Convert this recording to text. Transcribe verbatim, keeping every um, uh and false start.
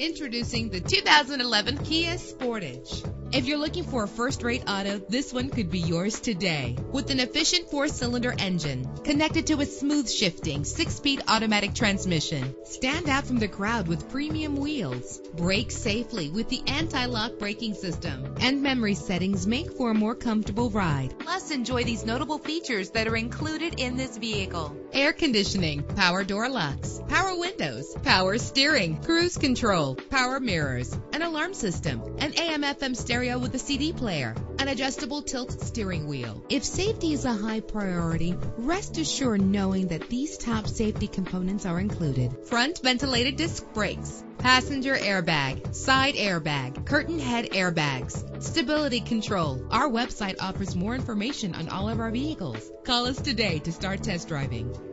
Introducing the two thousand eleven Kia Sportage. If you're looking for a first-rate auto, this one could be yours today. With an efficient four-cylinder engine connected to a smooth-shifting six-speed automatic transmission, stand out from the crowd with premium wheels. Brake safely with the anti-lock braking system, and memory settings make for a more comfortable ride. Plus, enjoy these notable features that are included in this vehicle: air conditioning, power door locks, power windows, power steering, cruise control, power mirrors, an alarm system, an A M F M stereo with a C D player, an adjustable tilt steering wheel. If safety is a high priority, rest assured knowing that these top safety components are included: front ventilated disc brakes, passenger airbag, side airbag, curtain head airbags, stability control. Our website offers more information on all of our vehicles. Call us today to start test driving.